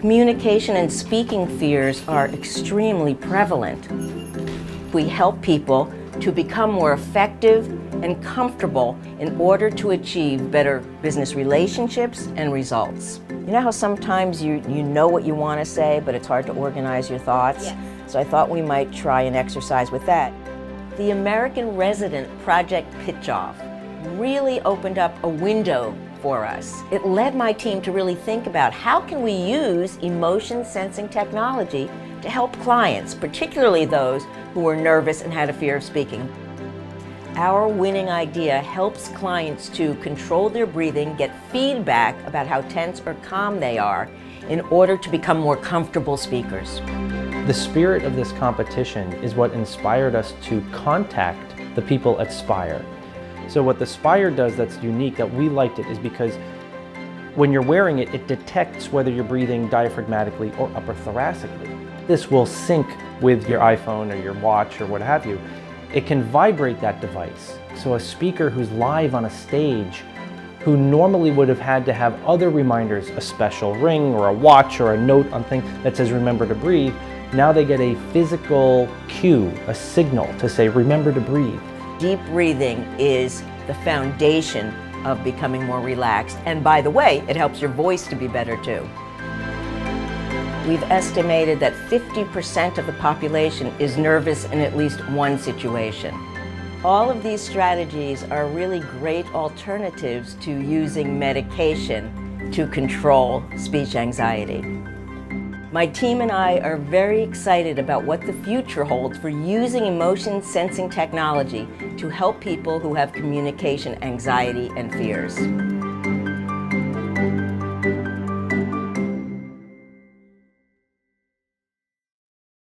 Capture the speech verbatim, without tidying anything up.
Communication and speaking fears are extremely prevalent. We help people to become more effective and comfortable in order to achieve better business relationships and results. You know how sometimes you, you know what you want to say, but it's hard to organize your thoughts? Yeah. So I thought we might try an exercise with that. The American Resident Project Pitch-Off really opened up a window for us. It led my team to really think about how can we use emotion sensing technology to help clients, particularly those who were nervous and had a fear of speaking. Our winning idea helps clients to control their breathing, get feedback about how tense or calm they are in order to become more comfortable speakers. The spirit of this competition is what inspired us to contact the people at Spire. So what the Spire does that's unique, that we liked it, is because when you're wearing it, it detects whether you're breathing diaphragmatically or upper thoracically. This will sync with your iPhone or your watch or what have you. It can vibrate that device. So a speaker who's live on a stage, who normally would have had to have other reminders, a special ring or a watch or a note on thing that says remember to breathe, now they get a physical cue, a signal to say remember to breathe. Deep breathing is the foundation of becoming more relaxed. And by the way, it helps your voice to be better too. We've estimated that fifty percent of the population is nervous in at least one situation. All of these strategies are really great alternatives to using medication to control speech anxiety. My team and I are very excited about what the future holds for using emotion sensing technology to help people who have communication anxiety and fears.